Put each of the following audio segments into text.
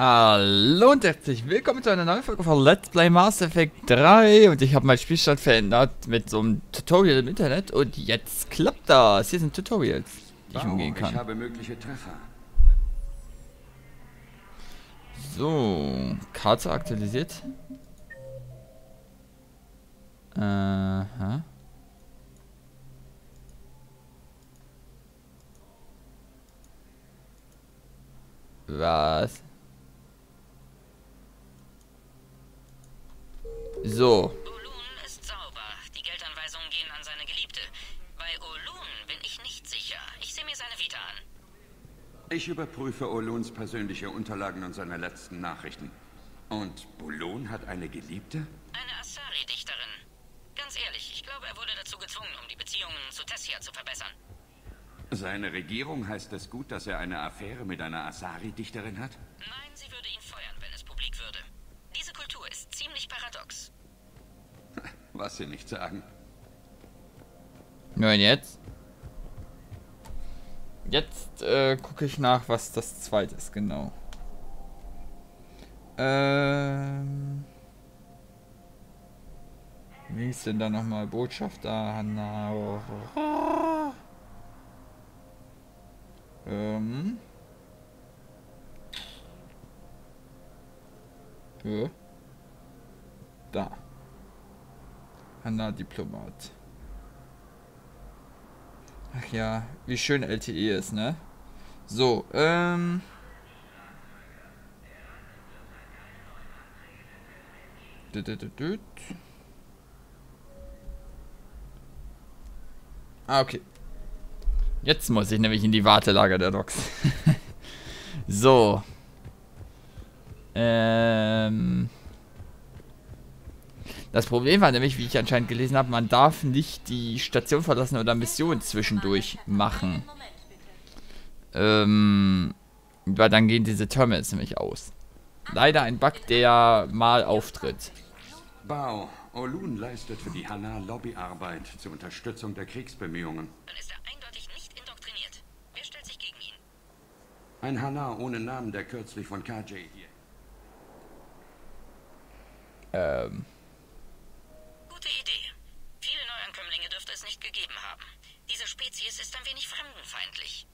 Hallo und herzlich willkommen zu einer neuen Folge von Let's Play Mass Effect 3 und ich habe meinen Spielstand verändert mit so einem Tutorial im Internet und jetzt klappt das. Hier sind Tutorials, die ich umgehen kann. Ich habe mögliche Treffer. So, Karte aktualisiert. Aha. Was? So. Oloon ist sauber. Die Geldanweisungen gehen an seine Geliebte. Bei Oloon bin ich nicht sicher. Ich sehe mir seine Vita an. Ich überprüfe Oloons persönliche Unterlagen und seine letzten Nachrichten. Und Oloon hat eine Geliebte? Eine Asari-Dichterin. Ganz ehrlich, ich glaube, er wurde dazu gezwungen, um die Beziehungen zu Tessia zu verbessern. Seine Regierung heißt es gut, dass er eine Affäre mit einer Asari-Dichterin hat? Nein, sie würde ihn feuern, wenn es publik würde. Diese Kultur ist ziemlich paradox. Was sie nicht sagen. Nun jetzt? Jetzt gucke ich nach, was das zweite ist, genau. Wie ist denn da nochmal Botschafter? Hanar. Ja. Da. Hanar Diplomat. Ach ja, wie schön LTE ist, ne? So, Ah, okay. Jetzt muss ich nämlich in die Wartelager der Docs. So. Das Problem war nämlich, wie ich anscheinend gelesen habe, man darf nicht die Station verlassen oder Missionen zwischendurch machen. Weil dann gehen diese Terminals nämlich aus. Leider ein Bug, der mal auftritt. Wow, Oloon leistet für die Hanar Lobbyarbeit zur Unterstützung der Kriegsbemühungen. Dann ist er eindeutig nicht indoktriniert. Wer stellt sich gegen ihn? Ein Hanar ohne Namen, der kürzlich von KJ hier. Gute Idee. Viele Neuankömmlinge dürfte es nicht gegeben haben. Diese Spezies ist ein wenig fremdenfeindlich.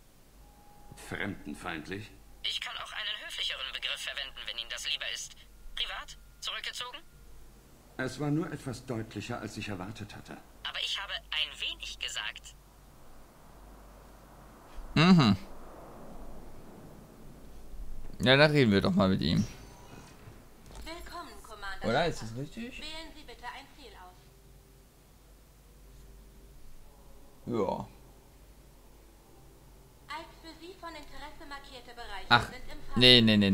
Fremdenfeindlich? Ich kann auch einen höflicheren Begriff verwenden, wenn Ihnen das lieber ist. Privat? Zurückgezogen? Es war nur etwas deutlicher, als ich erwartet hatte. Aber ich habe ein wenig gesagt. Mhm. Ja, dann reden wir doch mal mit ihm. Willkommen, Commander. Oder ist das richtig? Wählen Sie bitte ein Ziel auf. Ja. Als für Sie von Interesse markierte Bereiche sind im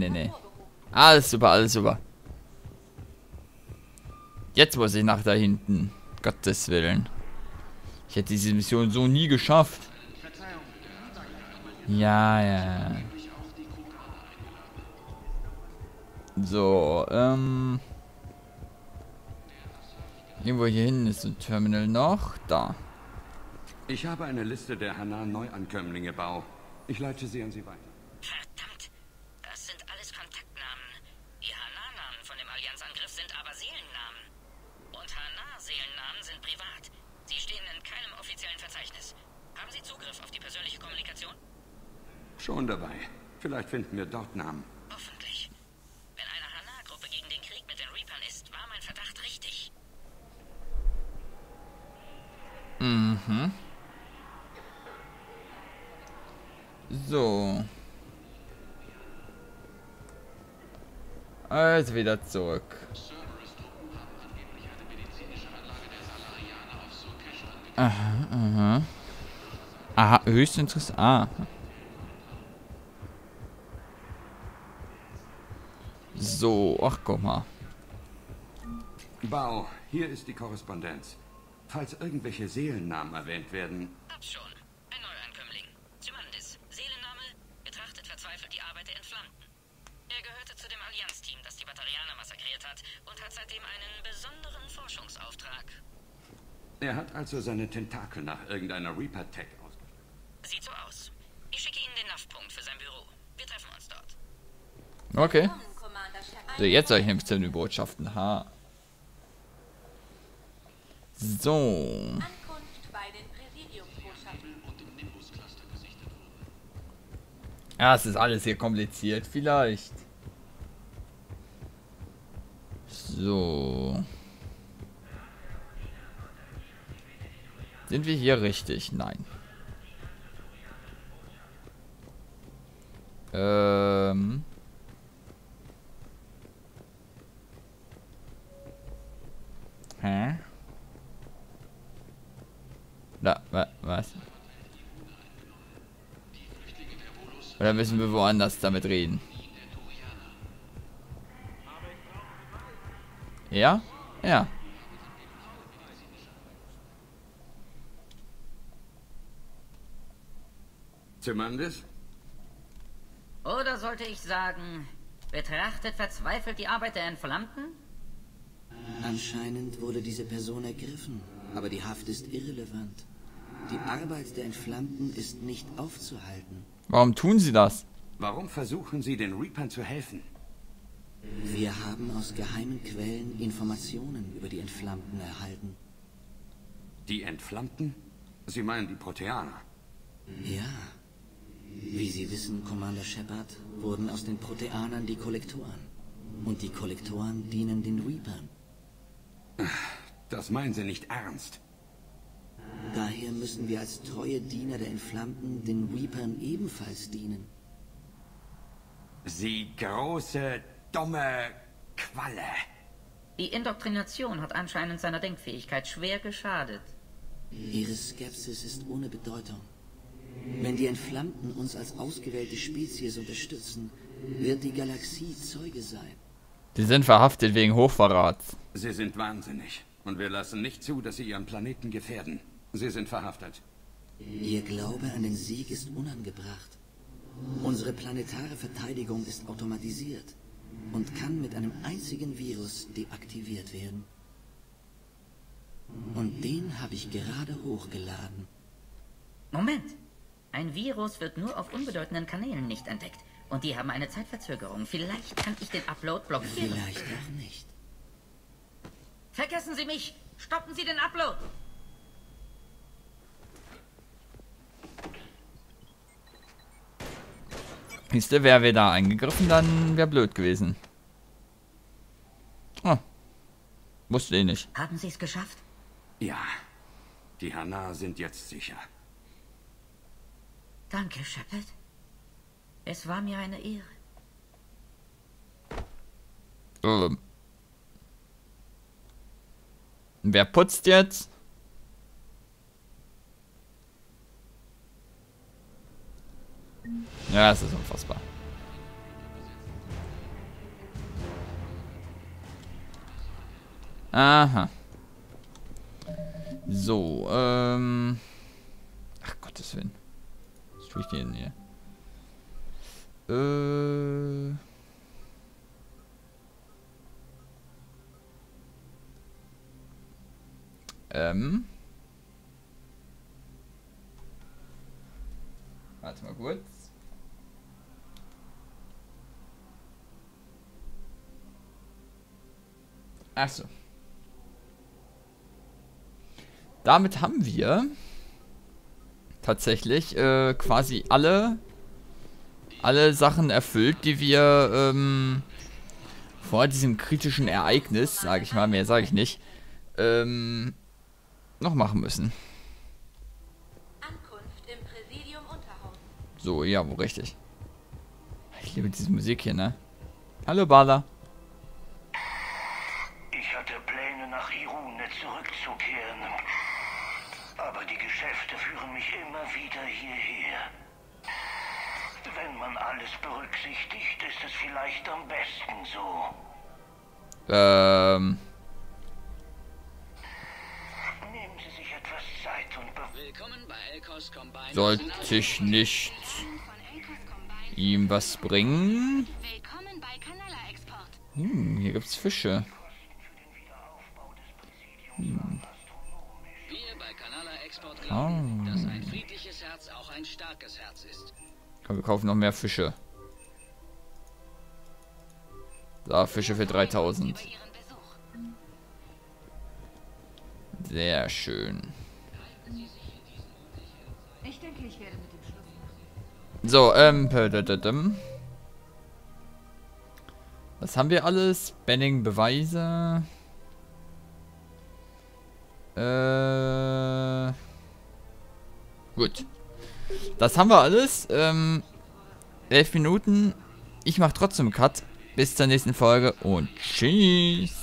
Fall. Nee. Alles super, alles super. Jetzt muss ich nach da hinten. Gottes Willen. Ich hätte diese Mission so nie geschafft. Ja. So, irgendwo hier hinten ist ein Terminal noch. Da. Ich habe eine Liste der Hanar Neuankömmlinge Bau. Ich leite sie an Sie weiter. Verdammt. Das sind alles Kontaktnamen. Die Hanar-Namen von dem Allianzangriff sind aber Seelennamen. Und Hanar-Seelennamen sind privat. Sie stehen in keinem offiziellen Verzeichnis. Haben Sie Zugriff auf die persönliche Kommunikation? Schon dabei. Vielleicht finden wir dort Namen. Hoffentlich. Wenn eine Hanar-Gruppe gegen den Krieg mit den Reapern ist, war mein Verdacht richtig. Mhm. So. Also wieder zurück. Aha. Aha, höchst interessant. Ah. So, ach guck mal. Wow, hier ist die Korrespondenz. Falls irgendwelche Seelennamen erwähnt werden. Ab schon. Ein Neuankömmling. Symandis. Seelenname betrachtet verzweifelt die Arbeit der Entflammten. Er gehörte zu dem Allianz-Team, das die Batarianer massakriert hat und hat seitdem einen besonderen Forschungsauftrag. Er hat also seine Tentakel nach irgendeiner Reaper-Tech ausgeschickt. Sieht so aus. Ich schicke Ihnen den NAV-Punkt für sein Büro. Wir treffen uns dort. Okay. So, jetzt soll ich nämlich zu den Botschaften. Ha. So. Ja, es ist alles hier kompliziert, vielleicht. So. Sind wir hier richtig? Nein. Hä? Da, was? Oder müssen wir woanders damit reden? Ja? Ja. Zimandes? Oder sollte ich sagen, betrachtet verzweifelt die Arbeit der Entflammten? Anscheinend wurde diese Person ergriffen, aber die Haft ist irrelevant. Die Arbeit der Entflammten ist nicht aufzuhalten. Warum tun Sie das? Warum versuchen Sie, den Reapern zu helfen? Wir haben aus geheimen Quellen Informationen über die Entflammten erhalten. Die Entflammten? Sie meinen die Proteaner? Ja. Wie Sie wissen, Commander Shepard, wurden aus den Proteanern die Kollektoren. Und die Kollektoren dienen den Reapern. Das meinen Sie nicht ernst. Daher müssen wir als treue Diener der Entflammten den Reapern ebenfalls dienen. Sie große, dumme Qualle. Die Indoktrination hat anscheinend seiner Denkfähigkeit schwer geschadet. Ihre Skepsis ist ohne Bedeutung. Wenn die Entflammten uns als ausgewählte Spezies unterstützen, wird die Galaxie Zeuge sein. Sie sind verhaftet wegen Hochverrats. Sie sind wahnsinnig. Und wir lassen nicht zu, dass Sie Ihren Planeten gefährden. Sie sind verhaftet. Ihr Glaube an den Sieg ist unangebracht. Unsere planetare Verteidigung ist automatisiert und kann mit einem einzigen Virus deaktiviert werden. Und den habe ich gerade hochgeladen. Moment! Ein Virus wird nur auf unbedeutenden Kanälen nicht entdeckt. Und die haben eine Zeitverzögerung. Vielleicht kann ich den Upload blockieren. Vielleicht auch nicht. Vergessen Sie mich! Stoppen Sie den Upload! Siehst du, wäre wir da eingegriffen, dann wäre blöd gewesen. Oh. Wusste ich nicht. Haben Sie es geschafft? Ja. Die Hanar sind jetzt sicher. Danke, Shepard. Es war mir eine Ehre. Wer putzt jetzt? Ja, es ist unfassbar. Aha. So, ach Gottes Willen. Was tue ich denn hier? Warte mal kurz. Achso. Damit haben wir tatsächlich quasi alle Sachen erfüllt, die wir vor diesem kritischen Ereignis, sage ich mal, mehr sage ich nicht, noch machen müssen. Ankunft im Präsidium Unterhaus. So, ja, wo richtig. Ich liebe diese Musik hier, ne? Hallo, Bala. Ich hatte Pläne, nach Irune zurückzukehren. Aber die Geschäfte führen mich immer wieder hierher. Wenn man alles berücksichtigt, ist es vielleicht am besten so. Nehmen Sie sich etwas Zeit und willkommen bei Elkos Combine. Sollte ich nicht ihm was bringen? Willkommen bei Canala Export. Hier gibt's Fische. Wir bei Canala Export glauben, dass ein friedliches Herz auch ein starkes Herz ist. Komm, wir kaufen noch mehr Fische. So, Fische für 3000. Sehr schön. So, was haben wir alles? Benning, Beweise. Gut. Das haben wir alles. 11 Minuten. Ich mache trotzdem Cut. Bis zur nächsten Folge und tschüss.